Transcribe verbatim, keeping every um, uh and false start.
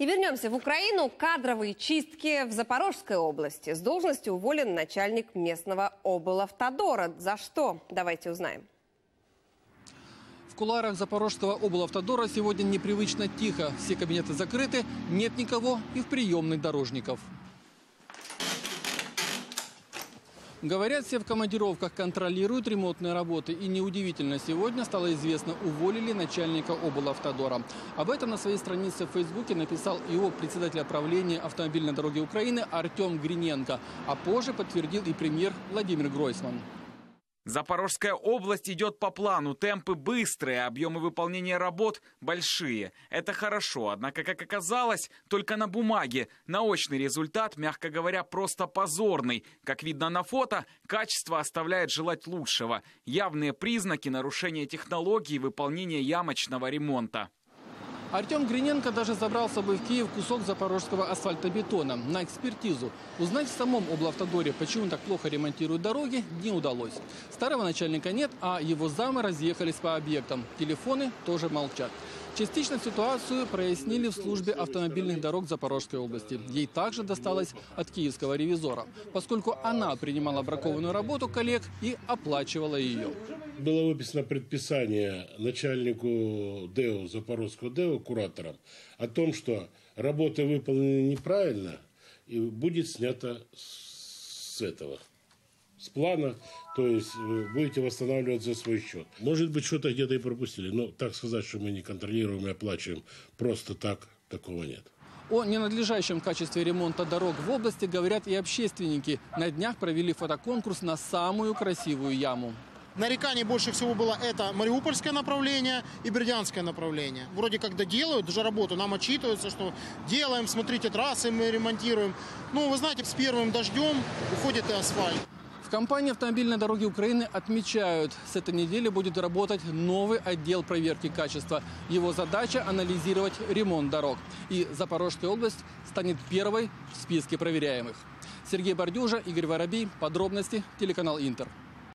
И вернемся в Украину. Кадровые чистки в Запорожской области. С должности уволен начальник местного облавтодора. За что? Давайте узнаем. В кулуарах запорожского облавтодора сегодня непривычно тихо. Все кабинеты закрыты, нет никого и в приемной дорожников. Говорят, все в командировках, контролируют ремонтные работы. И неудивительно, сегодня стало известно, уволили начальника облавтодора. Об этом на своей странице в Фейсбуке написал его председатель правления автомобильной дороги Украины Артем Гриненко. А позже подтвердил и премьер Владимир Гройсман. Запорожская область идет по плану. Темпы быстрые, объемы выполнения работ большие. Это хорошо, однако, как оказалось, только на бумаге. Наочный результат, мягко говоря, просто позорный. Как видно на фото, качество оставляет желать лучшего. Явные признаки нарушения технологии выполнения ямочного ремонта. Артем Гриненко даже забрал с собой в Киев кусок запорожского асфальтобетона на экспертизу. Узнать в самом облавтодоре, почему так плохо ремонтируют дороги, не удалось. Старого начальника нет, а его замы разъехались по объектам. Телефоны тоже молчат. Частично ситуацию прояснили в службе автомобильных дорог Запорожской области. Ей также досталось от киевского ревизора, поскольку она принимала бракованную работу коллег и оплачивала ее. Было выписано предписание начальнику ДЭО, Запорожского ДЭО, кураторам, о том, что работы выполнены неправильно и будет снято с этого, с плана, то есть будете восстанавливать за свой счет. Может быть, что-то где-то и пропустили, но так сказать, что мы не контролируем и оплачиваем, просто так такого нет. О ненадлежащем качестве ремонта дорог в области говорят и общественники. На днях провели фотоконкурс на самую красивую яму. Нареканий больше всего было это мариупольское направление и бердянское направление. Вроде когда делают даже работу, нам отчитываются, что делаем, смотрите, трассы мы ремонтируем. Ну, вы знаете, с первым дождем уходит и асфальт. В компании «Автомобильные дороги Украины» отмечают, с этой недели будет работать новый отдел проверки качества. Его задача – анализировать ремонт дорог. И Запорожская область станет первой в списке проверяемых. Сергей Бордюжа, Игорь Воробей. Подробности. Телеканал «Интер».